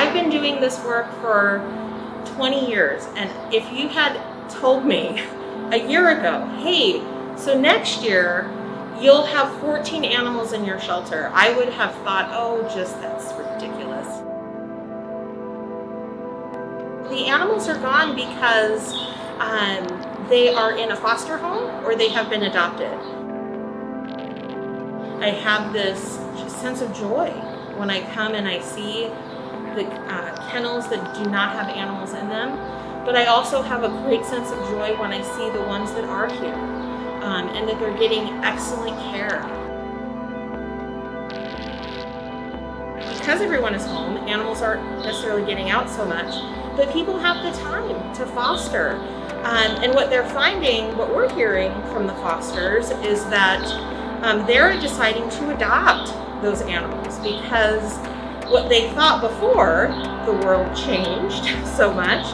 I've been doing this work for 20 years, and if you had told me a year ago, hey, so next year you'll have 14 animals in your shelter, I would have thought, oh, just that's ridiculous. The animals are gone because they are in a foster home or they have been adopted. I have this sense of joy when I come and I see the kennels that do not have animals in them, but I also have a great sense of joy when I see the ones that are here and that they're getting excellent care. Because everyone is home, animals aren't necessarily getting out so much, but people have the time to foster. And what they're finding, what we're hearing from the fosters, is that they're deciding to adopt those animals because what they thought before the world changed so much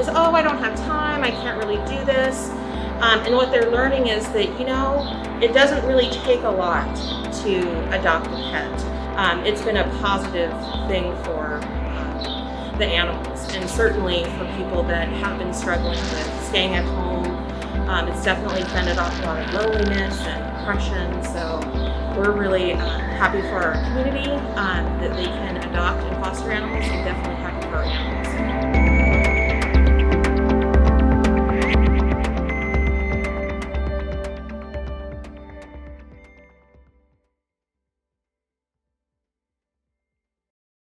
is, oh, I don't have time, I can't really do this. And what they're learning is that, you know, it doesn't really take a lot to adopt a pet. It's been a positive thing for the animals, and certainly for people that have been struggling with staying at home. It's definitely fended off a lot of loneliness and depression, so we're really happy for our community that they can adopt and foster animals, and definitely happy for our animals.